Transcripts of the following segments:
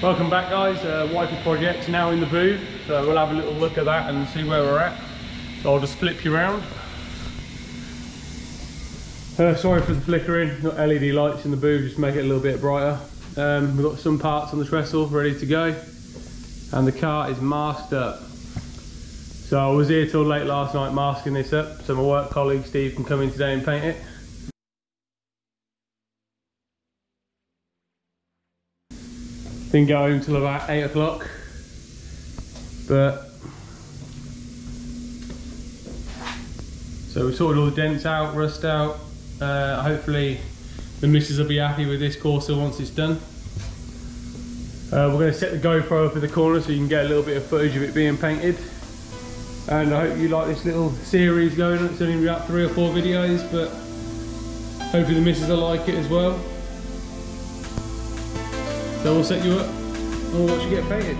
Welcome back, guys. Wifey Projects now in the booth, so we'll have a little look at that and see where we're at. So I'll just flip you around. Sorry for the flickering, not LED lights in the booth, just make it a little bit brighter. We've got some parts on the trestle ready to go, and the car is masked up. So I was here till late last night masking this up, so my work colleague Steve can come in today and paint it. Didn't go home till about 8 o'clock, but so we sorted all the dents out, rust out. Hopefully the missus will be happy with this Corsa once it's done. We're going to set the GoPro up in the corner so you can get a little bit of footage of it being painted. And I hope you like this little series going on. It's only about 3 or 4 videos, but hopefully the missus will like it as well. So we'll set you up and we'll watch you get painted.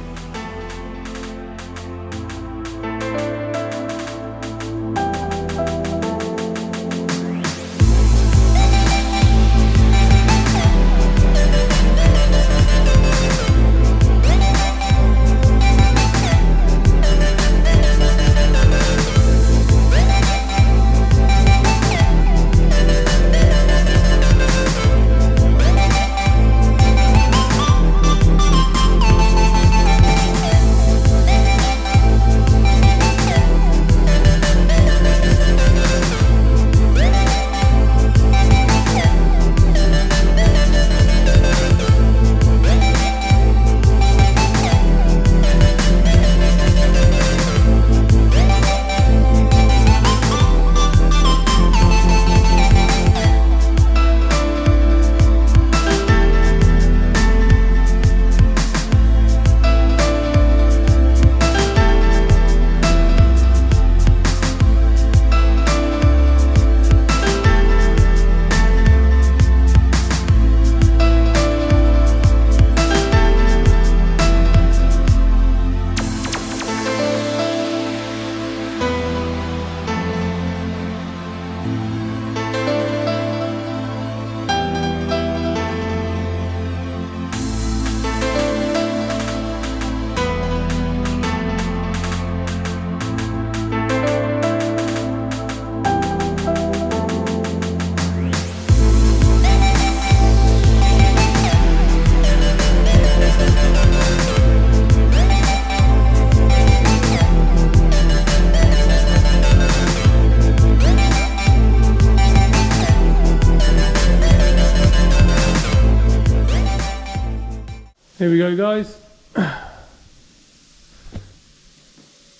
Here we go, guys.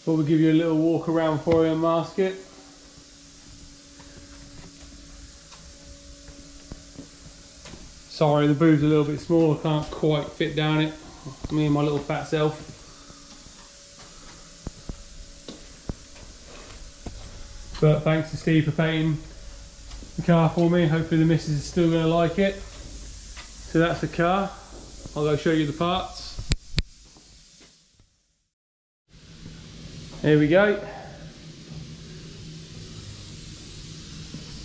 Thought we'd give you a little walk around for you and mask it. Sorry, the booth's a little bit small, I can't quite fit down it. Me and my little fat self. But thanks to Steve for painting the car for me. Hopefully the missus is still going to like it. So that's the car. I'll go show you the parts. Here we go.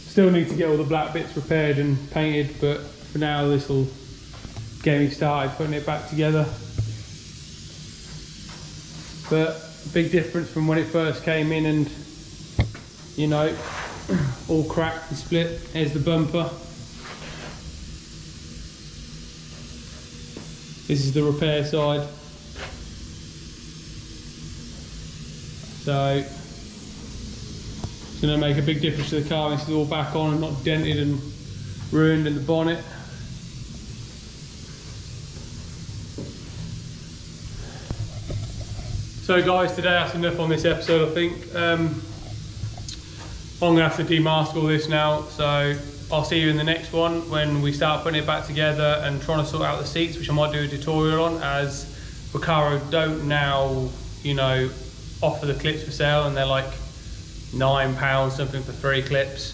Still need to get all the black bits repaired and painted, but for now this will get me started putting it back together. But big difference from when it first came in and, you know, all cracked and split. Here's the bumper. This is the repair side. So it's going to make a big difference to the car. This is all back on and not dented and ruined, in the bonnet. So guys, today that's enough on this episode, I think. I'm going to have to demask all this now, so I'll see you in the next one when we start putting it back together and trying to sort out the seats, which I might do a tutorial on, as Recaro don't now, you know, offer the clips for sale, and they're like £9 something for 3 clips.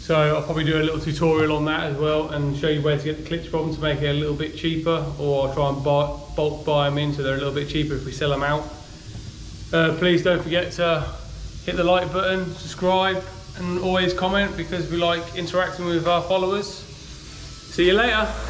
So I'll probably do a little tutorial on that as well and show you where to get the clips from to make it a little bit cheaper, or I'll try and bulk buy them in so they're a little bit cheaper if we sell them out. Please don't forget to hit the like button, subscribe, and always comment, because we like interacting with our followers. See you later.